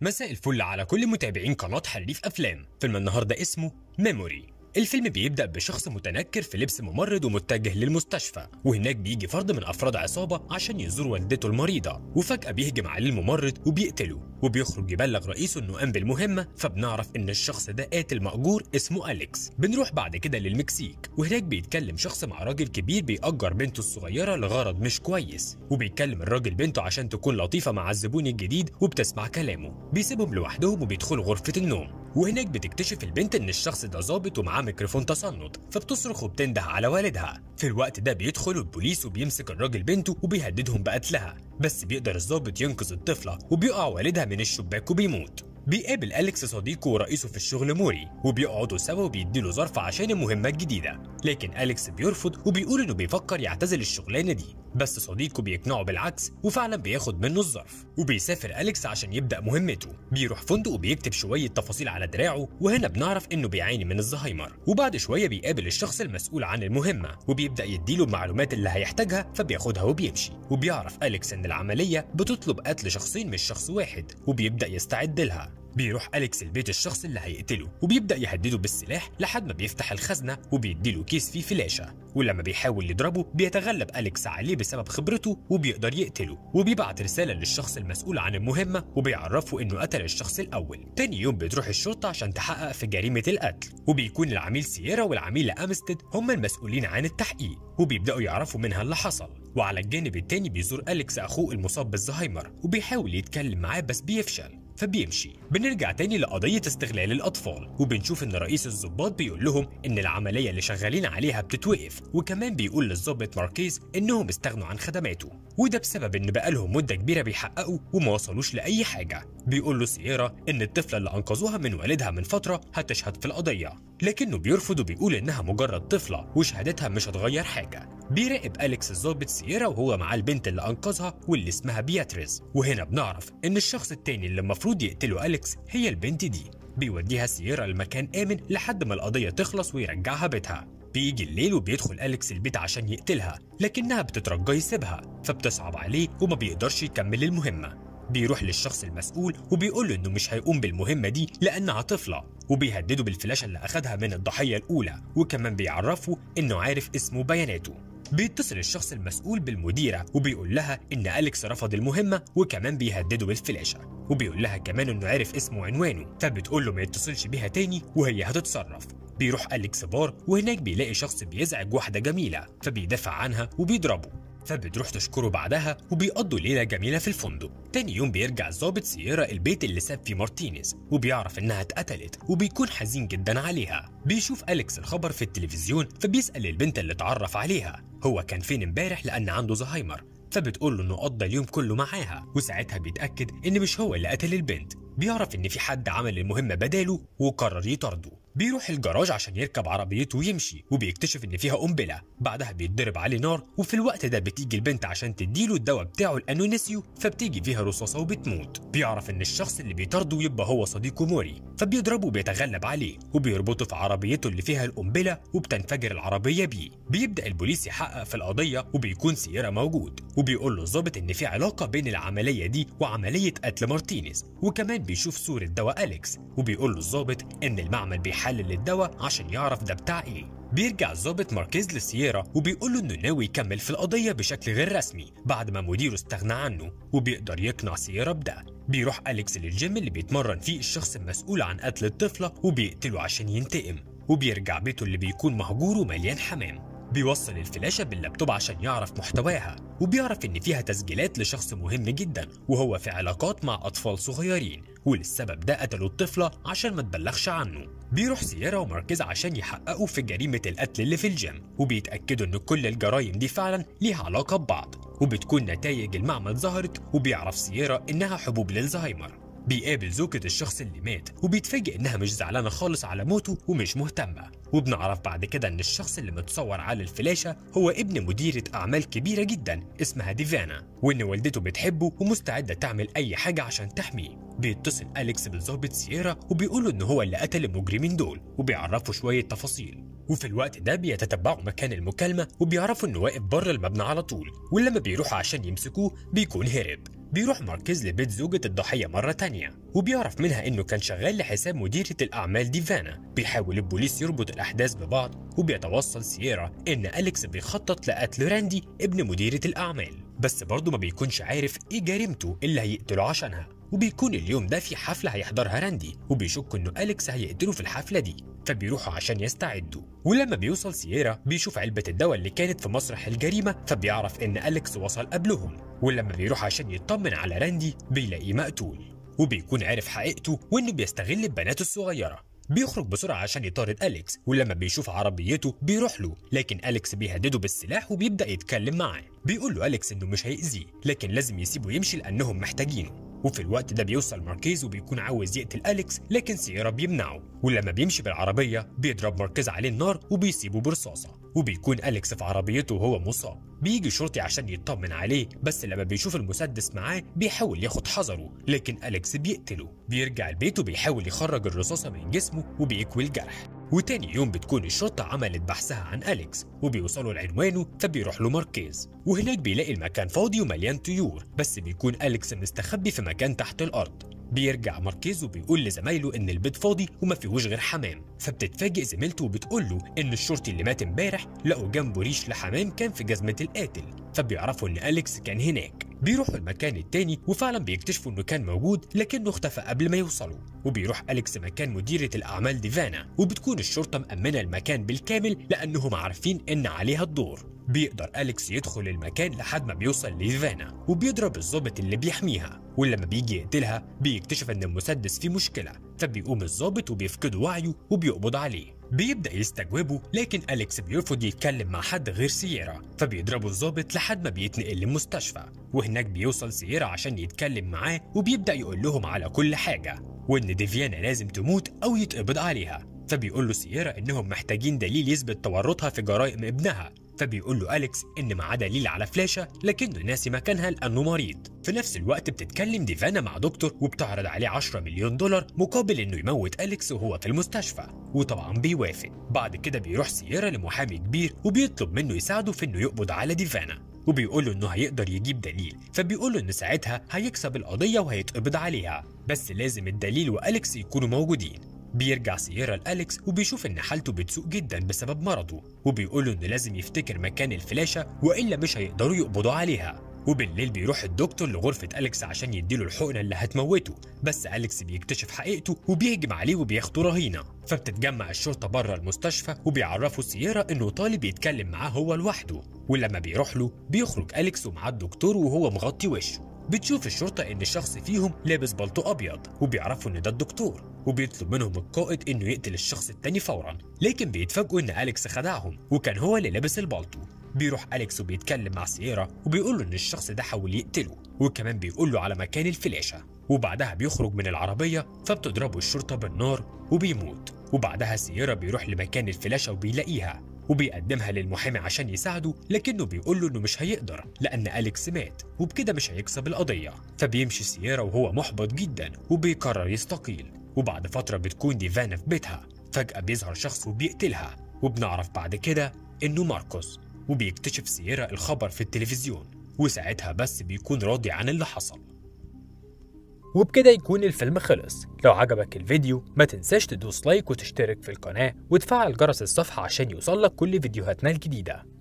مساء الفل على كل متابعين قناة حريف أفلام. فيلم النهاردة اسمه ميموري. الفيلم بيبدأ بشخص متنكر في لبس ممرض ومتجه للمستشفى، وهناك بيجي فرد من أفراد عصابة عشان يزور والدته المريضة، وفجأة بيهجم عليه الممرض وبيقتله، وبيخرج يبلغ رئيسه إنه قام بالمهمة، فبنعرف إن الشخص ده قاتل مأجور اسمه أليكس. بنروح بعد كده للمكسيك، وهناك بيتكلم شخص مع راجل كبير بيأجر بنته الصغيرة لغرض مش كويس، وبيتكلم الراجل بنته عشان تكون لطيفة مع الزبون الجديد وبتسمع كلامه. بيسيبهم لوحدهم وبيدخلوا غرفة النوم، وهناك بتكتشف البنت ان الشخص ده ظابط ومعاه ميكروفون تصنت، فبتصرخ وبتنده على والدها. في الوقت ده بيدخل البوليس وبيمسك الراجل بنته وبيهددهم بقتلها، بس بيقدر الظابط ينقذ الطفلة وبيقع والدها من الشباك وبيموت. بيقابل أليكس صديقه ورئيسه في الشغل موري، وبيقعدوا سوا وبيديله ظرف عشان المهمة الجديدة، لكن أليكس بيرفض وبيقول انه بيفكر يعتزل الشغلانة دي، بس صديقه بيقنعه بالعكس وفعلا بياخد منه الظرف، وبيسافر أليكس عشان يبدأ مهمته. بيروح فندق وبيكتب شوية تفاصيل على دراعه، وهنا بنعرف انه بيعاني من الزهايمر، وبعد شوية بيقابل الشخص المسؤول عن المهمة وبيبدأ يديله المعلومات اللي هيحتاجها، فبياخدها وبيمشي. وبيعرف أليكس ان العملية بتطلب قتل شخصين مش شخص واحد، وبيبدأ يستعد لها. بيروح أليكس البيت الشخص اللي هيقتله وبيبدأ يهدده بالسلاح لحد ما بيفتح الخزنة وبيديله كيس فيه فلاشة، ولما بيحاول يضربه بيتغلب أليكس عليه بسبب خبرته وبيقدر يقتله، وبيبعت رسالة للشخص المسؤول عن المهمة وبيعرفه إنه قتل الشخص الأول. تاني يوم بتروح الشرطة عشان تحقق في جريمة القتل، وبيكون العميل سييرا والعميل أمستيد هم المسؤولين عن التحقيق، وبيبدأوا يعرفوا منها اللي حصل. وعلى الجانب التاني بيزور أليكس أخوه المصاب بالزهايمر وبيحاول يتكلم معاه بس بيفشل فبيمشي. بنرجع تاني لقضية استغلال الأطفال، وبنشوف إن رئيس الضباط بيقول لهم إن العملية اللي شغالين عليها بتتوقف، وكمان بيقول للضابط ماركيز إنهم استغنوا عن خدماته، وده بسبب إن بقالهم مدة كبيرة بيحققوا وما وصلوش لأي حاجة. بيقول له سييرا إن الطفلة اللي أنقذوها من والدها من فترة هتشهد في القضية، لكنه بيرفض وبيقول إنها مجرد طفلة وشهادتها مش هتغير حاجة. بيراقب أليكس الضابط سييرا وهو معاه البنت اللي أنقذها واللي اسمها بياتريس، وهنا بنعرف إن الشخص التاني اللي المفروض يقتله أليكس هي البنت دي. بيوديها سييرا لمكان آمن لحد ما القضية تخلص ويرجعها بيتها. بيجي الليل وبيدخل أليكس البيت عشان يقتلها، لكنها بتترجى يسيبها فبتصعب عليه وما بيقدرش يكمل المهمة. بيروح للشخص المسؤول وبيقول له انه مش هيقوم بالمهمه دي لانها طفله، وبيهدده بالفلاشه اللي اخدها من الضحيه الاولى، وكمان بيعرفه انه عارف اسمه وبياناته. بيتصل الشخص المسؤول بالمديره وبيقول لها ان أليكس رفض المهمه، وكمان بيهدده بالفلاشه، وبيقول لها كمان انه عارف اسمه وعنوانه، فبتقول له ما يتصلش بيها تاني وهي هتتصرف. بيروح أليكس بار وهناك بيلاقي شخص بيزعج واحده جميله فبيدافع عنها وبيضربه، فبتروح تشكره بعدها وبيقضوا ليله جميله في الفندق. تاني يوم بيرجع الظابط سييرا البيت اللي ساب فيه مارتينيز وبيعرف انها اتقتلت وبيكون حزين جدا عليها. بيشوف أليكس الخبر في التلفزيون فبيسأل البنت اللي اتعرف عليها هو كان فين امبارح لان عنده زهايمر، فبتقول له انه قضى اليوم كله معاها، وساعتها بيتأكد ان مش هو اللي قتل البنت. بيعرف ان في حد عمل المهمه بداله وقرر يطارده. بيروح الجراج عشان يركب عربيته ويمشي وبيكتشف ان فيها قنبله، بعدها بيتضرب عليه نار، وفي الوقت ده بتيجي البنت عشان تديله الدواء بتاعه الانونيسيو فبتيجي فيها رصاصه وبتموت. بيعرف ان الشخص اللي بيطارده يبقى هو صديقه موري فبيضربه وبيتغلب عليه وبيربطه في عربيته اللي فيها القنبله وبتنفجر العربيه بيه. بيبدا البوليس يحقق في القضيه وبيكون سييرا موجود، وبيقول له الظابط ان في علاقه بين العمليه دي وعمليه قتل مارتينيز، وكمان بيشوف صورة دواء أليكس وبيقول له الظابط إن المعمل بيحلل الدواء عشان يعرف ده بتاع إيه. بيرجع الظابط ماركيز لسييرا وبيقول له إنه ناوي يكمل في القضية بشكل غير رسمي بعد ما مديره استغنى عنه، وبيقدر يقنع سييرا بده. بيروح أليكس للجيم اللي بيتمرن فيه الشخص المسؤول عن قتل الطفلة وبيقتله عشان ينتقم، وبيرجع بيته اللي بيكون مهجور ومليان حمام. بيوصل الفلاشة باللابتوب عشان يعرف محتواها، وبيعرف إن فيها تسجيلات لشخص مهم جدا وهو في علاقات مع أطفال صغيرين، وللسبب ده قتلوا الطفلة عشان ما تبلغش عنه. بيروح سييرا وماركيز عشان يحققوا في جريمة القتل اللي في الجيم، وبيتأكدوا إن كل الجرايم دي فعلا ليها علاقة ببعض، وبتكون نتائج المعمل ظهرت، وبيعرف سييرا إنها حبوب للزهايمر. بيقابل زوجة الشخص اللي مات وبيتفاجئ انها مش زعلانة خالص على موته ومش مهتمة، وبنعرف بعد كده ان الشخص اللي متصور على الفلاشة هو ابن مديرة اعمال كبيرة جدا اسمها ديفانا، وان والدته بتحبه ومستعدة تعمل اي حاجة عشان تحميه. بيتصل أليكس بالظابط سييرا وبيقوله ان هو اللي قتل المجرمين دول وبيعرفه شوية تفاصيل، وفي الوقت ده بيتتبعوا مكان المكالمة وبيعرفوا انه واقف بره المبنى على طول، ولما بيروحوا عشان يمسكوه بيكون هرب. بيروح ماركيز لبيت زوجة الضحية مرة تانية، وبيعرف منها انه كان شغال لحساب مديرة الاعمال ديفانا. بيحاول البوليس يربط الاحداث ببعض، وبيتوصل سييرا ان أليكس بيخطط لقتل راندي ابن مديرة الاعمال، بس برضه ما بيكونش عارف ايه جريمته اللي هيقتله عشانها. وبيكون اليوم ده في حفلة هيحضرها راندي، وبيشك انه أليكس هيقتله في الحفلة دي، فبيروحوا عشان يستعدوا. ولما بيوصل سييرا بيشوف علبة الدواء اللي كانت في مسرح الجريمة، فبيعرف ان أليكس وصل قبلهم. ولما بيروح عشان يطمن على راندي بيلاقيه مقتول، وبيكون عارف حقيقته وانه بيستغل البنات الصغيرة. بيخرج بسرعة عشان يطارد أليكس، ولما بيشوف عربيته بيروح له، لكن أليكس بيهدده بالسلاح وبيبدأ يتكلم معاه. بيقول له أليكس انه مش هيأذيه، لكن لازم يسيبه يمشي لأنهم محتاجينه. وفي الوقت ده بيوصل ماركيز وبيكون عاوز يقتل أليكس، لكن سييرا بيمنعه. ولما بيمشي بالعربية بيضرب ماركيز عليه النار وبيسيبه برصاصة، وبيكون أليكس في عربيته وهو مصاب. بيجي شرطي عشان يطمن عليه، بس لما بيشوف المسدس معاه بيحاول ياخد حذره، لكن أليكس بيقتله. بيرجع البيت وبيحاول يخرج الرصاصة من جسمه وبيكوي الجرح. وتاني يوم بتكون الشرطة عملت بحثها عن أليكس، وبيوصلوا لعنوانه، فبيروح له ماركيز. وهناك بيلاقي المكان فاضي ومليان طيور، بس بيكون أليكس مستخبي في مكان تحت الأرض. بيرجع ماركيز وبيقول لزمايله إن البيت فاضي وما فيهوش غير حمام، فبتتفاجئ زميلته وبتقول له إن الشرطي اللي مات امبارح لقوا جنبه ريش لحمام كان في جزمة القاتل، فبيعرفوا إن أليكس كان هناك. بيروحوا المكان التاني وفعلا بيكتشفوا انه كان موجود، لكنه اختفى قبل ما يوصلوا. وبيروح أليكس مكان مديرة الاعمال ديفانا، وبتكون الشرطة مأمنة المكان بالكامل لانهم عارفين ان عليها الدور. بيقدر أليكس يدخل المكان لحد ما بيوصل لديفانا، وبيضرب الظابط اللي بيحميها. ولما بيجي يقتلها بيكتشف ان المسدس فيه مشكلة، فبيقوم الظابط وبيفقد وعيه وبيقبض عليه. بيبدأ يستجوبه، لكن أليكس بيرفض يتكلم مع حد غير سييرا، فبيضربه الظابط لحد ما بيتنقل للمستشفى. وهناك بيوصل سييرا عشان يتكلم معاه، وبيبدأ يقول لهم على كل حاجة، وإن ديفانا لازم تموت أو يتقبض عليها. فبيقول له سييرا إنهم محتاجين دليل يثبت تورطها في جرائم ابنها، فبيقول له أليكس إن معاه دليل على فلاشة لكنه ناسي مكانها لأنه مريض. في نفس الوقت بتتكلم ديفانا مع دكتور، وبتعرض عليه 10 مليون دولار مقابل إنه يموت أليكس وهو في المستشفى، وطبعا بيوافق. بعد كده بيروح سييرا لمحامي كبير وبيطلب منه يساعده في إنه يقبض على ديفانا، وبيقول له إنه هيقدر يجيب دليل، فبيقول له إن ساعتها هيكسب القضية وهيتقبض عليها، بس لازم الدليل وأليكس يكونوا موجودين. بيرجع سييرا لأليكس وبيشوف إن حالته بتسوء جدا بسبب مرضه، وبيقوله إنه لازم يفتكر مكان الفلاشة وإلا مش هيقدروا يقبضوا عليها. وبالليل بيروح الدكتور لغرفة أليكس عشان يديله الحقنة اللي هتموته، بس أليكس بيكتشف حقيقته وبيهجم عليه وبياخده رهينة. فبتتجمع الشرطة بره المستشفى وبيعرفوا سييرا إنه طالب يتكلم معاه هو لوحده. ولما بيروح له بيخرج أليكس ومعاه الدكتور وهو مغطي وشه. بتشوف الشرطة إن الشخص فيهم لابس بلطو أبيض، وبيعرفوا إن ده الدكتور، وبيطلب منهم القائد إنه يقتل الشخص التاني فورا، لكن بيتفاجئوا إن أليكس خدعهم وكان هو اللي لابس البلطو. بيروح أليكس وبيتكلم مع سييرا وبيقول له إن الشخص ده حاول يقتله، وكمان بيقول له على مكان الفلاشة. وبعدها بيخرج من العربية، فبتضربه الشرطة بالنار وبيموت. وبعدها سييرا بيروح لمكان الفلاشة وبيلاقيها، وبيقدمها للمحامي عشان يساعده، لكنه بيقول له انه مش هيقدر لان أليكس مات وبكده مش هيكسب القضيه. فبيمشي سييرا وهو محبط جدا وبيقرر يستقيل. وبعد فتره بتكون ديفانا في بيتها، فجاه بيظهر شخص وبيقتلها، وبنعرف بعد كده انه ماركوس. وبيكتشف سييرا الخبر في التلفزيون، وساعتها بس بيكون راضي عن اللي حصل. وبكده يكون الفيلم خلص. لو عجبك الفيديو ما تنساش تدوس لايك وتشترك في القناة وتفعل جرس الصفحة عشان يوصلك كل فيديوهاتنا الجديدة.